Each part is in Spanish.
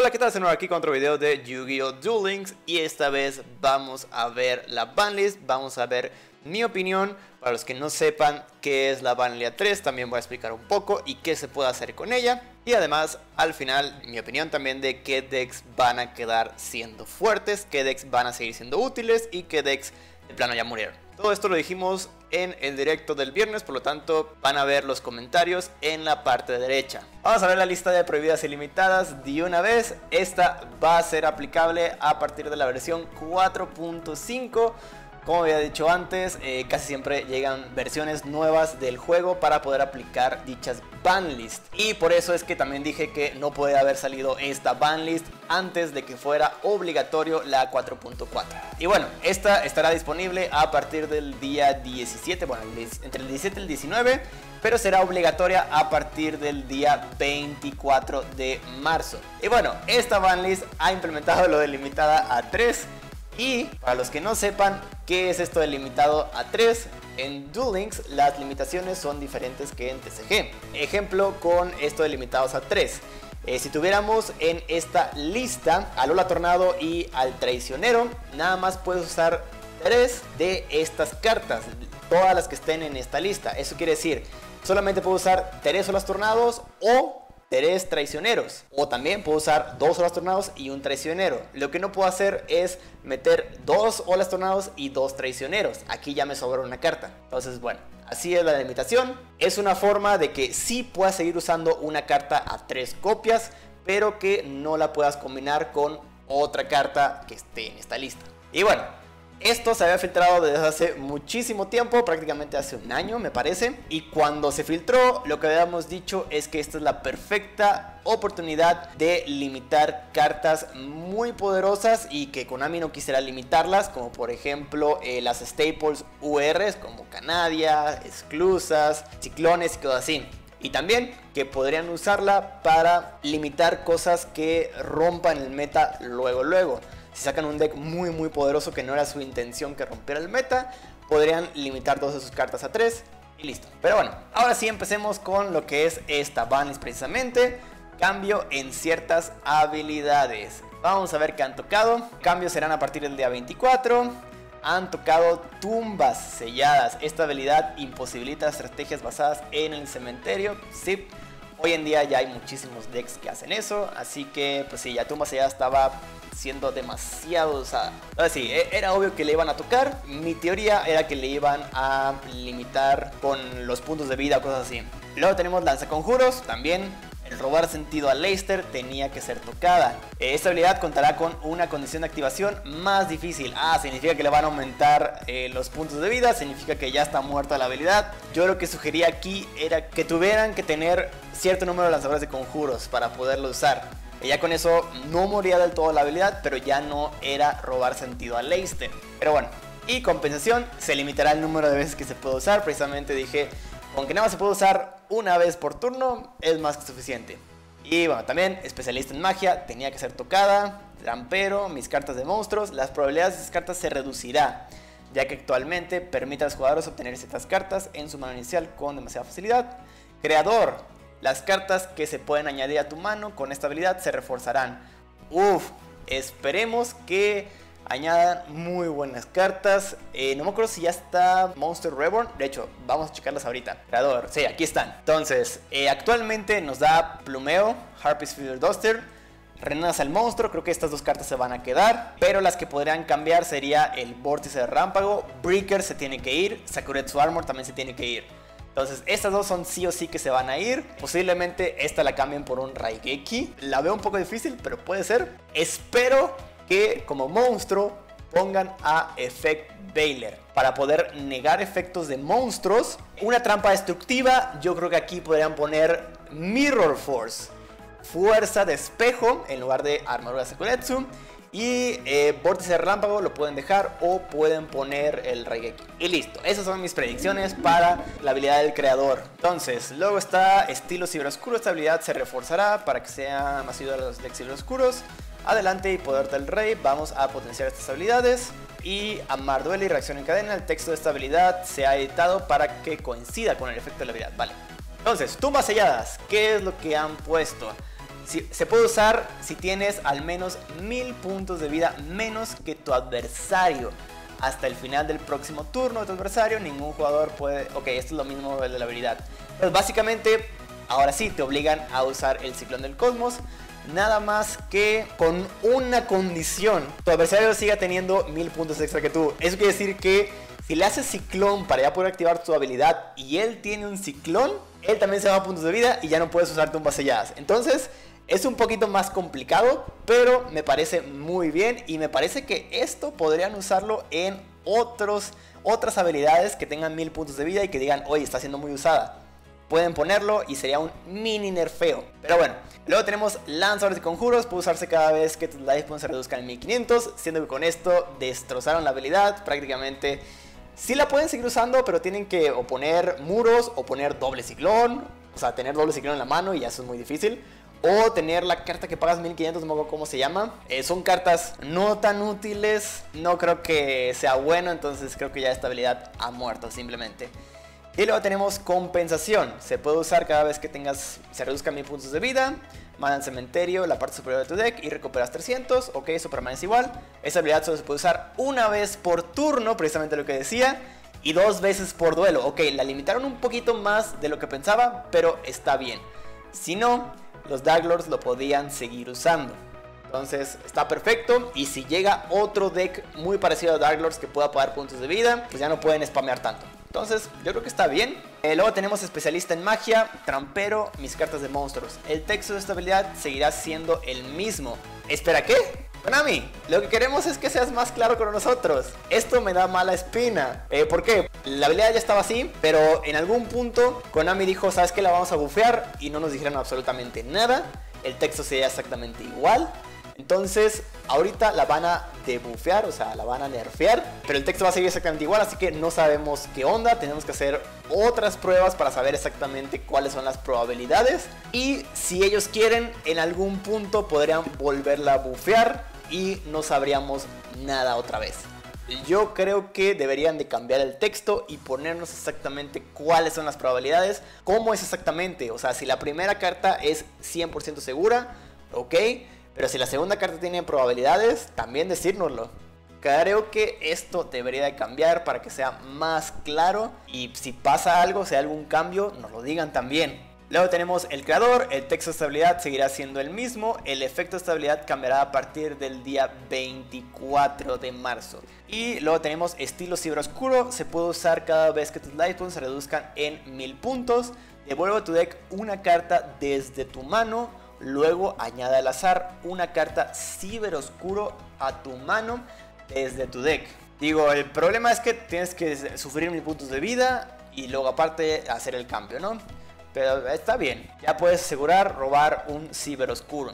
Hola, ¿qué tal? Estamos aquí con otro video de Yu-Gi-Oh! Duel Links y esta vez vamos a ver la Banlist, vamos a ver mi opinión. Para los que no sepan qué es la Banlist 3, también voy a explicar un poco y qué se puede hacer con ella. Y además, al final, mi opinión también de qué decks van a quedar siendo fuertes, qué decks van a seguir siendo útiles y qué decks de plano ya murieron. Todo esto lo dijimos en el directo del viernes, por lo tanto van a ver los comentarios en la parte derecha. Vamos a ver la lista de prohibidas y limitadas de una vez. Esta va a ser aplicable a partir de la versión 4.5. Como había dicho antes, casi siempre llegan versiones nuevas del juego para poder aplicar dichas banlist. Y por eso es que también dije que no puede haber salido esta banlist antes de que fuera obligatorio la 4.4. Y bueno, esta estará disponible a partir del día 17, bueno, entre el 17 y el 19, pero será obligatoria a partir del día 24 de marzo. Y bueno, esta banlist ha implementado lo de limitada a 3. Y para los que no sepan qué es esto de limitado a 3, en Duel Links las limitaciones son diferentes que en TCG. Ejemplo con esto de limitados a 3. Si tuviéramos en esta lista al Ola Tornado y al Traicionero, nada más puedes usar 3 de estas cartas, todas las que estén en esta lista. Eso quiere decir, solamente puedo usar 3 Olas Tornados o 3 traicioneros, o también puedo usar 2 olas tornados y 1 traicionero. Lo que no puedo hacer es meter 2 olas tornados y 2 traicioneros. Aquí ya me sobra una carta. Entonces, bueno, así es la limitación. Es una forma de que sí puedas seguir usando una carta a 3 copias, pero que no la puedas combinar con otra carta que esté en esta lista. Y bueno, esto se había filtrado desde hace muchísimo tiempo, prácticamente hace un año me parece. Y cuando se filtró, lo que habíamos dicho es que esta es la perfecta oportunidad de limitar cartas muy poderosas y que Konami no quisiera limitarlas, como por ejemplo las Staples URs como Canadia, Exclusas, Ciclones y cosas así. Y también que podrían usarla para limitar cosas que rompan el meta luego. Si sacan un deck muy poderoso que no era su intención que rompiera el meta, podrían limitar 2 de sus cartas a 3 y listo. Pero bueno, ahora sí empecemos con lo que es esta banlist precisamente. Cambio en ciertas habilidades. Vamos a ver qué han tocado. Cambios serán a partir del día 24. Han tocado tumbas selladas. Esta habilidad imposibilita estrategias basadas en el cementerio. Sí. Hoy en día ya hay muchísimos decks que hacen eso, así que pues sí, ya Tumba Sellada estaba siendo demasiado usada. Ahora sí, era obvio que le iban a tocar. Mi teoría era que le iban a limitar con los puntos de vida o cosas así. Luego tenemos Lanza Conjuros, también el Robar Sentido a Leicester tenía que ser tocada. Esta habilidad contará con una condición de activación más difícil. Ah, significa que le van a aumentar los puntos de vida, significa que ya está muerta la habilidad. Yo lo que sugería aquí era que tuvieran que tener cierto número de lanzadores de conjuros para poderlo usar. Ya con eso no moría del todo la habilidad, pero ya no era Robar Sentido a Leicester. Pero bueno, y compensación, se limitará el número de veces que se puede usar. Precisamente dije, aunque nada más se puede usar una vez por turno, es más que suficiente. Y bueno, también especialista en magia tenía que ser tocada. Trampero, mis cartas de monstruos. Las probabilidades de esas cartas se reducirá, ya que actualmente permite a los jugadores obtener ciertas cartas en su mano inicial con demasiada facilidad. Creador, las cartas que se pueden añadir a tu mano con esta habilidad se reforzarán. Uff, esperemos que añadan muy buenas cartas. No me acuerdo si ya está Monster Reborn. De hecho, vamos a checarlas ahorita. Creador, sí, aquí están. Entonces, actualmente nos da Plumeo, Harpy's Feather Duster, Renace al Monstruo. Creo que estas dos cartas se van a quedar, pero las que podrían cambiar sería el Vórtice de Rámpago, Breaker se tiene que ir, Sakuretsu Armor también se tiene que ir. Entonces, estas dos son sí o sí que se van a ir. Posiblemente esta la cambien por un Raigeki. La veo un poco difícil, pero puede ser. Espero que como monstruo pongan a Effect Veiler para poder negar efectos de monstruos. Una trampa destructiva, yo creo que aquí podrían poner Mirror Force, fuerza de espejo en lugar de armadura Sakuretsu. Y vórtice de relámpago lo pueden dejar o pueden poner el Raigeki. Y listo, esas son mis predicciones para la habilidad del creador. Entonces, luego está Estilo Ciberoscuro. Esta habilidad se reforzará para que sea más ayuda a los decks ciberoscuros. Adelante y Poder del Rey, vamos a potenciar estas habilidades. Y Amar duele y Reacción en Cadena, el texto de esta habilidad se ha editado para que coincida con el efecto de la habilidad, vale. Entonces, tumbas selladas, ¿qué es lo que han puesto? Se puede usar si tienes al menos 1000 puntos de vida menos que tu adversario. Hasta el final del próximo turno de tu adversario, ningún jugador puede... Ok, esto es lo mismo de la habilidad. Pues básicamente, ahora sí, te obligan a usar el Ciclón del Cosmos. Nada más que con una condición: tu adversario siga teniendo 1000 puntos extra que tú. Eso quiere decir que si le haces Ciclón para ya poder activar tu habilidad y él tiene un Ciclón, él también se va a puntos de vida y ya no puedes usar Tumbas Selladas. Entonces... es un poquito más complicado, pero me parece muy bien y me parece que esto podrían usarlo en otras habilidades que tengan 1000 puntos de vida y que digan, oye, está siendo muy usada. Pueden ponerlo y sería un mini nerfeo. Pero bueno, luego tenemos lanzadores de conjuros, puede usarse cada vez que tus life points se reduzcan en 1500, siendo que con esto destrozaron la habilidad prácticamente. Sí la pueden seguir usando, pero tienen que o poner muros o poner doble ciclón, o sea, tener doble ciclón en la mano y ya eso es muy difícil. O tener la carta que pagas 1500, no me acuerdo cómo se llama. Son cartas no tan útiles, no creo que sea bueno, entonces creo que ya esta habilidad ha muerto simplemente. Y luego tenemos compensación, se puede usar cada vez que tengas, se reduzcan 1000 puntos de vida, manda al cementerio la parte superior de tu deck y recuperas 300, ok, eso permanece igual. Esta habilidad solo se puede usar una vez por turno, precisamente lo que decía, y 2 veces por duelo. Ok, la limitaron un poquito más de lo que pensaba, pero está bien. Si no, los Darklords lo podían seguir usando. Entonces está perfecto. Y si llega otro deck muy parecido a Darklords que pueda pagar puntos de vida, pues ya no pueden spamear tanto. Entonces yo creo que está bien. Luego tenemos especialista en magia, trampero, mis cartas de monstruos. El texto de esta habilidad seguirá siendo el mismo. ¿Espera qué? Konami, lo que queremos es que seas más claro con nosotros. Esto me da mala espina. ¿Por qué? La habilidad ya estaba así, pero en algún punto Konami dijo, ¿sabes qué? La vamos a bufear, y no nos dijeron absolutamente nada. El texto sería exactamente igual. Entonces, ahorita la van a debufear, o sea, la van a nerfear, pero el texto va a seguir exactamente igual, así que no sabemos qué onda. Tenemos que hacer otras pruebas para saber exactamente cuáles son las probabilidades. Y si ellos quieren, en algún punto podrían volverla a bufear y no sabríamos nada otra vez. Yo creo que deberían de cambiar el texto y ponernos exactamente cuáles son las probabilidades, cómo es exactamente. O sea, si la primera carta es 100% segura, ok, pero si la segunda carta tiene probabilidades, también decírnoslo. Creo que esto debería de cambiar para que sea más claro, y si pasa algo, si hay algún cambio, nos lo digan también. Luego tenemos el creador, el texto de estabilidad seguirá siendo el mismo, el efecto de estabilidad cambiará a partir del día 24 de marzo. Y luego tenemos estilo ciberoscuro, se puede usar cada vez que tus life points se reduzcan en 1000 puntos, devuelve a tu deck una carta desde tu mano, luego añade al azar una carta ciberoscuro a tu mano desde tu deck. Digo, el problema es que tienes que sufrir 1000 puntos de vida y luego aparte hacer el cambio, ¿no? Pero está bien, ya puedes asegurar robar un ciberoscuro.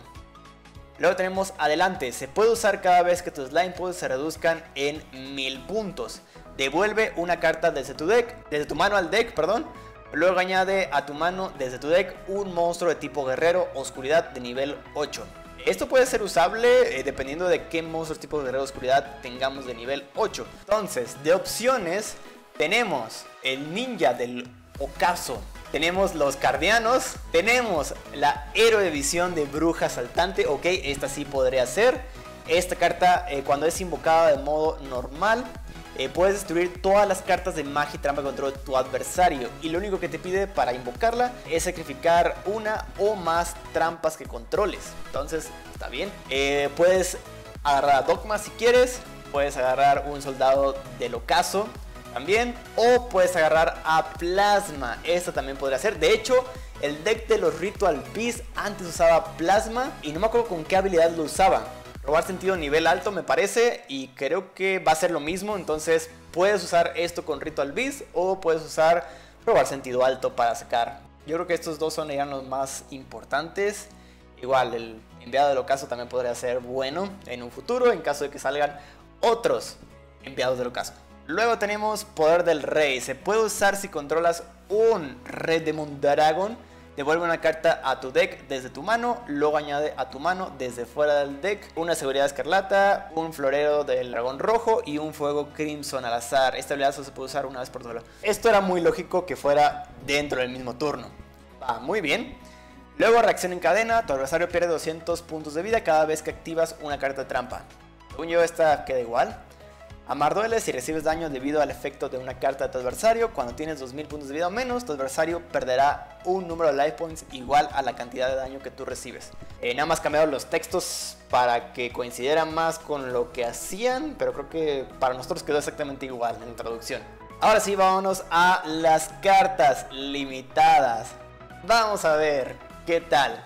Luego tenemos adelante, se puede usar cada vez que tus life points se reduzcan en 1000 puntos. Devuelve una carta desde tu deck, desde tu mano al deck, perdón. Luego añade a tu mano desde tu deck un monstruo de tipo guerrero, oscuridad de nivel 8. Esto puede ser usable dependiendo de qué monstruo tipo guerrero, oscuridad tengamos de nivel 8. Entonces, de opciones tenemos el ninja del ocaso. Tenemos los guardianos, tenemos la héroe de visión de bruja saltante, ok, esta sí podría ser. Esta carta cuando es invocada de modo normal, puedes destruir todas las cartas de magia y trampa contra tu adversario, y lo único que te pide para invocarla es sacrificar una o más trampas que controles. Entonces está bien. Puedes agarrar a Dogma si quieres, puedes agarrar un soldado del ocaso también, o puedes agarrar a Plasma. Esta también podría ser. De hecho, el deck de los Ritual Beast antes usaba Plasma, y no me acuerdo con qué habilidad lo usaban. Robar sentido nivel alto me parece, y creo que va a ser lo mismo. Entonces puedes usar esto con Ritual Beast o puedes usar robar sentido alto para sacar. Yo creo que estos dos son los más importantes. Igual el enviado del ocaso también podría ser bueno en un futuro, en caso de que salgan otros enviados del ocaso. Luego tenemos Poder del Rey. Se puede usar si controlas un Red Demon Dragon. Devuelve una carta a tu deck desde tu mano, luego añade a tu mano desde fuera del deck una seguridad escarlata, un florero del dragón rojo y un fuego crimson al azar. Esta habilidad solo se puede usar una vez por duelo. Esto era muy lógico que fuera dentro del mismo turno. Va muy bien. Luego reacción en cadena, tu adversario pierde 200 puntos de vida cada vez que activas una carta trampa. Según yo esta queda igual. Amar duele si recibes daño debido al efecto de una carta de tu adversario. Cuando tienes 2000 puntos de vida o menos, tu adversario perderá un número de life points igual a la cantidad de daño que tú recibes. Nada más cambiaron los textos para que coincidieran más con lo que hacían, pero creo que para nosotros quedó exactamente igual en traducción. Ahora sí, vámonos a las cartas limitadas. Vamos a ver qué tal.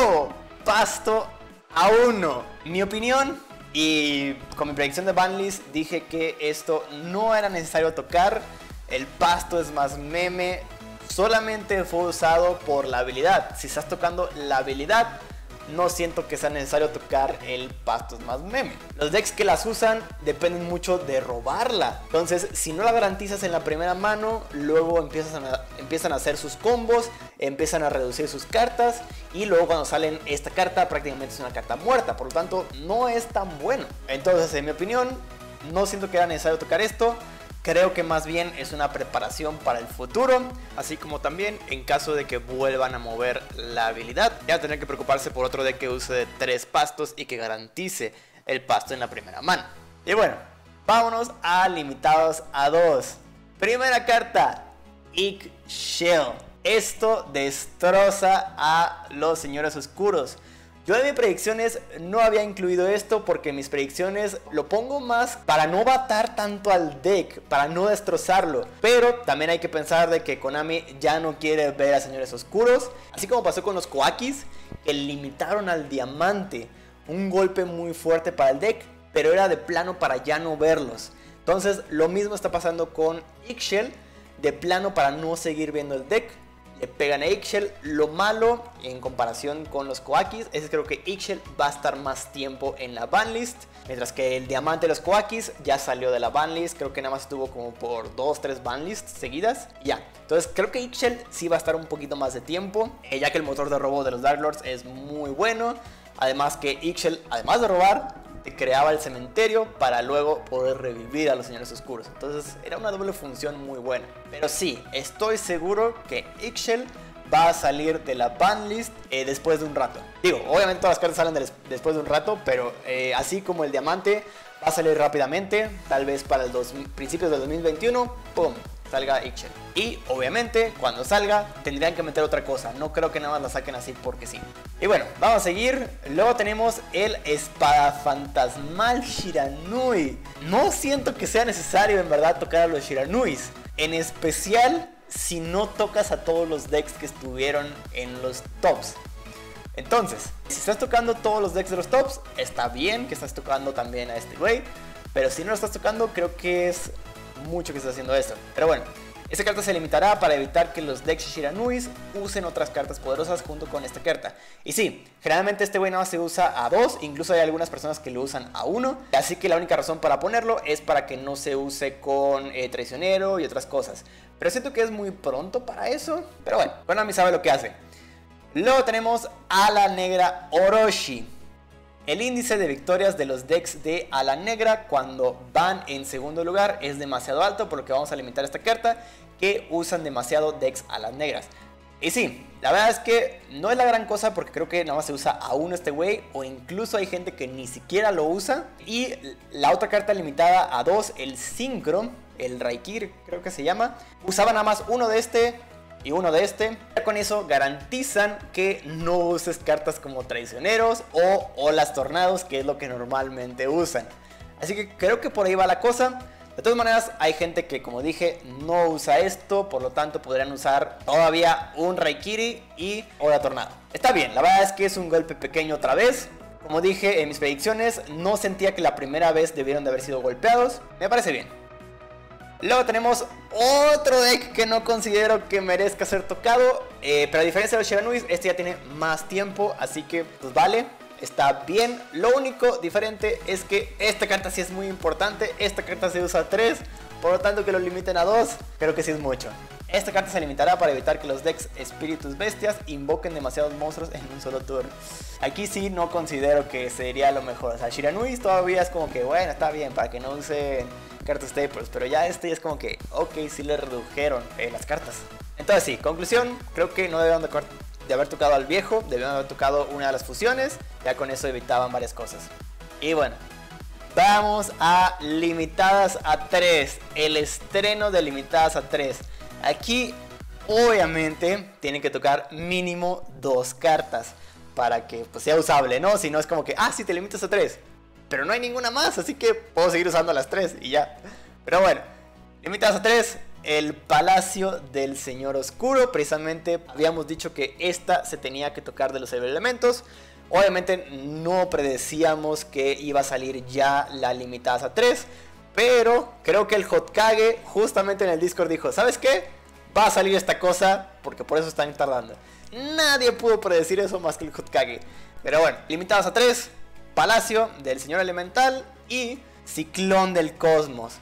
¡Oh! Pasto a 1. Mi opinión... Y con mi predicción de Banlist dije que esto no era necesario tocar. El pasto es más meme. Solamente fue usado por la habilidad. Si estás tocando la habilidad, no siento que sea necesario tocar el pasto es más meme. Los decks que las usan dependen mucho de robarla. Entonces, si no la garantizas en la primera mano, luego empiezan a hacer sus combos, empiezan a reducir sus cartas, y luego cuando salen esta carta prácticamente es una carta muerta, por lo tanto no es tan bueno. Entonces, en mi opinión, no siento que era necesario tocar esto. Creo que más bien es una preparación para el futuro, así como también en caso de que vuelvan a mover la habilidad, ya tener que preocuparse por otro deck que use de 3 pastos y que garantice el pasto en la primera mano. Y bueno, vámonos a limitados a 2. Primera carta, Ixchel. Esto destroza a los Señores Oscuros. Yo en mis predicciones no había incluido esto porque en mis predicciones lo pongo más para no batar tanto al deck, para no destrozarlo. Pero también hay que pensar de que Konami ya no quiere ver a Señores Oscuros. Así como pasó con los Koakis, que limitaron al diamante. Un golpe muy fuerte para el deck, pero era de plano para ya no verlos. Entonces lo mismo está pasando con Ixchel, de plano para no seguir viendo el deck. Le pegan a Ixchel. Lo malo en comparación con los Koakis es que creo que Ixchel va a estar más tiempo en la banlist, mientras que el diamante de los Koakis ya salió de la banlist. Creo que nada más estuvo como por 2-3 banlists seguidas. Ya, entonces creo que Ixchel sí va a estar un poquito más de tiempo, ya que el motor de robo de los Darklords es muy bueno. Además que Ixchel, además de robar, creaba el cementerio para luego poder revivir a los Señores Oscuros. Entonces era una doble función muy buena. Pero sí, estoy seguro que Ixchel va a salir de la banlist después de un rato. Digo, obviamente todas las cartas salen después de un rato, pero así como el diamante va a salir rápidamente, tal vez para principios del 2021, ¡pum!, salga Ixchel. Y obviamente cuando salga tendrían que meter otra cosa. No creo que nada más la saquen así porque sí. Y bueno, vamos a seguir. Luego tenemos el espada fantasmal Shiranui. No siento que sea necesario en verdad tocar a los Shiranuis, en especial si no tocas a todos los decks que estuvieron en los tops. Entonces, si estás tocando todos los decks de los tops, está bien que estás tocando también a este güey, pero si no lo estás tocando, creo que es mucho que está haciendo esto. Pero bueno, esta carta se limitará para evitar que los decks Shiranuis usen otras cartas poderosas junto con esta carta. Y sí, generalmente este güey nada más se usa a 2, incluso hay algunas personas que lo usan a 1, así que la única razón para ponerlo es para que no se use con traicionero y otras cosas. Pero siento que es muy pronto para eso, pero bueno, Konami sabe lo que hace. Luego tenemos Ala Negra Orochi. El índice de victorias de los decks de Ala Negra cuando van en segundo lugar es demasiado alto, por lo que vamos a limitar esta carta que usan demasiado decks Alas Negras. Y sí, la verdad es que no es la gran cosa porque creo que nada más se usa a uno este güey, o incluso hay gente que ni siquiera lo usa. Y la otra carta limitada a 2, el Synchro, el Raigeki creo que se llama, usaba nada más uno de este y uno de este. Con eso garantizan que no uses cartas como traicioneros o olas tornados, que es lo que normalmente usan. Así que creo que por ahí va la cosa. De todas maneras, hay gente que, como dije, no usa esto, por lo tanto podrían usar todavía un Raikiri y Ola Tornado. Está bien, la verdad es que es un golpe pequeño otra vez. Como dije en mis predicciones, no sentía que la primera vez debieron de haber sido golpeados. Me parece bien. Luego tenemos otro deck que no considero que merezca ser tocado, pero a diferencia de los Shiranuis, este ya tiene más tiempo, así que pues vale, está bien. Lo único diferente es que esta carta sí es muy importante. Esta carta se usa a 3, por lo tanto que lo limiten a 2, creo que sí es mucho. Esta carta se limitará para evitar que los decks espíritus bestias invoquen demasiados monstruos en un solo turno. Aquí sí no considero que sería lo mejor. O sea, Shiranui todavía es como que bueno, está bien para que no usen cartas Staples, pero ya este es como que ok, sí le redujeron las cartas. Entonces sí, conclusión, creo que no debieron de de haber tocado al viejo, debían haber tocado una de las fusiones, ya con eso evitaban varias cosas. Y bueno, vamos a Limitadas a 3, el estreno de Limitadas a 3. Aquí obviamente tienen que tocar mínimo 2 cartas para que pues, sea usable, ¿no? Si no es como que, ah, sí, te limitas a 3, pero no hay ninguna más, así que puedo seguir usando las 3 y ya. Pero bueno, Limitadas a 3, el Palacio del Señor Oscuro. Precisamente habíamos dicho que esta se tenía que tocar de los elementos. Obviamente no predecíamos que iba a salir ya la Limitadas a 3, pero creo que el Hotkage justamente en el Discord dijo, ¿sabes qué? Va a salir esta cosa porque por eso están tardando. Nadie pudo predecir eso más que el Hotkage. Pero bueno, Limitadas a 3, Palacio del Señor Elemental y Ciclón del Cosmos.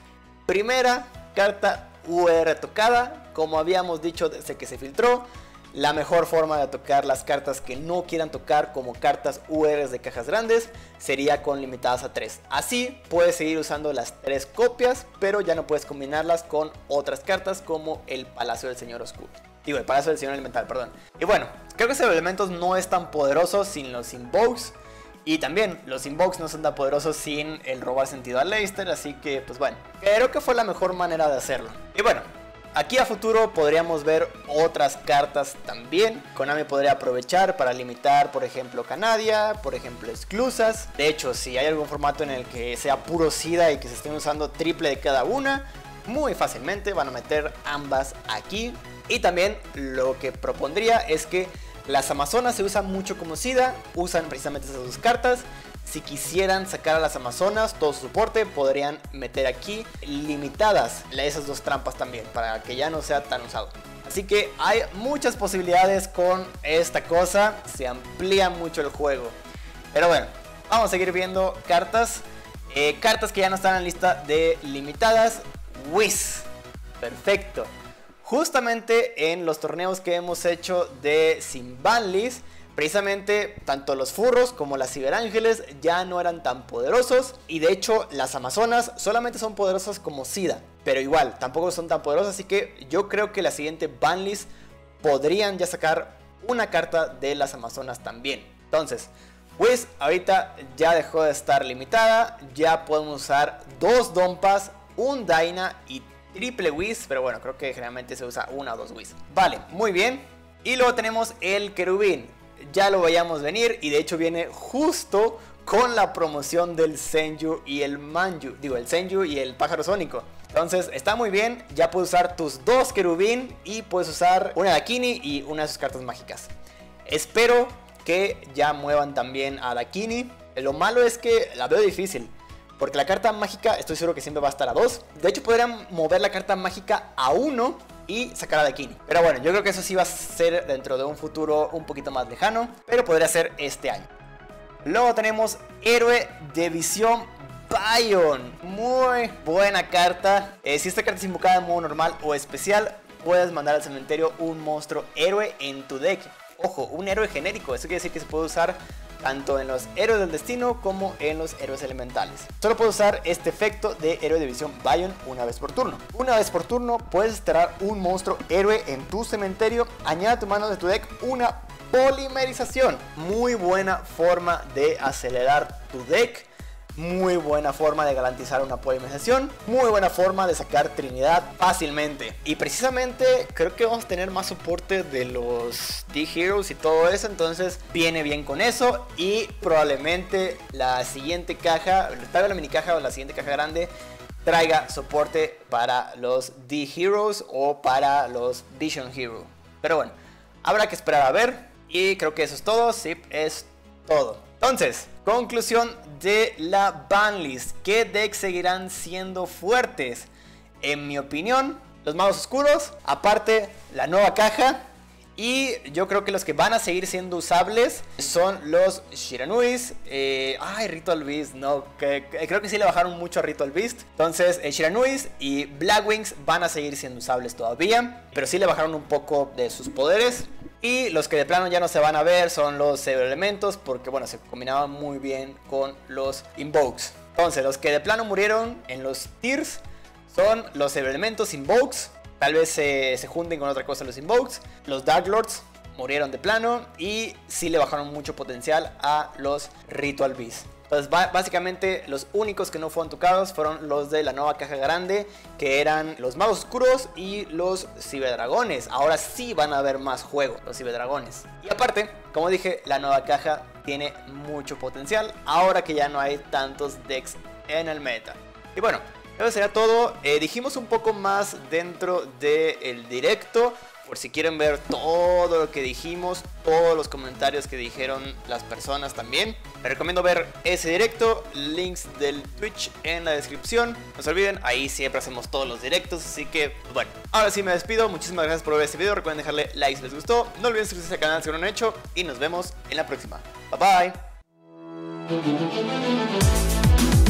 Primera carta UR tocada, como habíamos dicho desde que se filtró, la mejor forma de tocar las cartas que no quieran tocar como cartas UR de cajas grandes sería con Limitadas a 3. Así puedes seguir usando las 3 copias, pero ya no puedes combinarlas con otras cartas como el Palacio del Señor Oscuro. Digo, el Palacio del Señor Elemental, perdón. Y bueno, creo que esos elementos no es tan poderoso sin los Invokes. Y también los Invokes no son tan poderosos sin el Robar Sentido a Leicester, así que pues bueno, creo que fue la mejor manera de hacerlo. Y bueno, aquí a futuro podríamos ver otras cartas también. Konami podría aprovechar para limitar, por ejemplo, Canadia, por ejemplo, Exclusas. De hecho, si hay algún formato en el que sea puro SIDA y que se estén usando triple de cada una, muy fácilmente van a meter ambas aquí. Y también lo que propondría es que las Amazonas se usan mucho como SIDA, usan precisamente esas dos cartas. Si quisieran sacar a las Amazonas todo su soporte, podrían meter aquí limitadas esas dos trampas también, para que ya no sea tan usado. Así que hay muchas posibilidades con esta cosa, se amplía mucho el juego. Pero bueno, vamos a seguir viendo cartas. Cartas que ya no están en la lista de limitadas. Whis, perfecto. Justamente en los torneos que hemos hecho de sin Banlist, precisamente tanto los furros como las ciberángeles ya no eran tan poderosos. Y de hecho las Amazonas solamente son poderosas como SIDA, pero igual tampoco son tan poderosas. Así que yo creo que la siguiente Banlist podrían ya sacar una carta de las Amazonas también. Entonces, pues ahorita ya dejó de estar limitada. Ya podemos usar 2 Dompas, un Dyna y triple Whis, pero bueno, creo que generalmente se usa una o dos Whis. Vale, muy bien. Y luego tenemos el querubín. Ya lo veíamos venir y de hecho viene justo con la promoción del Senju y el Manju. Digo, el Senju y el pájaro sónico. Entonces está muy bien, ya puedes usar tus 2 querubín y puedes usar una Dakini y una de sus cartas mágicas. Espero que ya muevan también a Dakini. Lo malo es que la veo difícil, porque la carta mágica estoy seguro que siempre va a estar a 2. De hecho podrían mover la carta mágica a 1 y sacar a Dakini. Pero bueno, yo creo que eso sí va a ser dentro de un futuro un poquito más lejano, pero podría ser este año. Luego tenemos Héroe de Visión Bion. Muy buena carta. Si esta carta es invocada en modo normal o especial, puedes mandar al cementerio un monstruo héroe en tu deck. Ojo, un héroe genérico. Eso quiere decir que se puede usar tanto en los héroes del destino como en los héroes elementales. Solo puedes usar este efecto de Héroe de Visión Bion una vez por turno. Una vez por turno puedes desterrar un monstruo héroe en tu cementerio. Añade a tu mano de tu deck una polimerización. Muy buena forma de acelerar tu deck. Muy buena forma de garantizar una polimerización. Muy buena forma de sacar Trinidad fácilmente. Y precisamente creo que vamos a tener más soporte de los D-Heroes y todo eso. Entonces viene bien con eso. Y probablemente la siguiente caja, tal vez la mini caja o la siguiente caja grande, traiga soporte para los D-Heroes o para los Vision Hero. Pero bueno, habrá que esperar a ver. Y creo que eso es todo. Sí, es todo. Entonces, conclusión de la Banlist. ¿Qué decks seguirán siendo fuertes? En mi opinión, los magos oscuros, aparte la nueva caja. Y yo creo que los que van a seguir siendo usables son los Shiranuis. Ay, Ritual Beast, no, creo que sí le bajaron mucho a Ritual Beast. Entonces, Shiranuis y Blackwings van a seguir siendo usables todavía, pero sí le bajaron un poco de sus poderes. Y los que de plano ya no se van a ver son los Cyberelementos, porque bueno, se combinaban muy bien con los Invokes. Entonces, los que de plano murieron en los tiers son los Cyberelementos, Invokes. Tal vez se junten con otra cosa los Invokes, los Darklords, murieron de plano y sí le bajaron mucho potencial a los Ritual Beast. Entonces básicamente los únicos que no fueron tocados fueron los de la nueva caja grande, que eran los magos oscuros y los ciberdragones. Ahora sí van a haber más juego, los ciberdragones. Y aparte, como dije, la nueva caja tiene mucho potencial ahora que ya no hay tantos decks en el meta. Y bueno, eso sería todo. Dijimos un poco más dentro del directo, por si quieren ver todo lo que dijimos, todos los comentarios que dijeron las personas también. Les recomiendo ver ese directo, links del Twitch en la descripción. No se olviden, ahí siempre hacemos todos los directos, así que bueno. Ahora sí me despido, muchísimas gracias por ver este video, recuerden dejarle like si les gustó. No olviden suscribirse al canal si no lo han hecho y nos vemos en la próxima. Bye bye.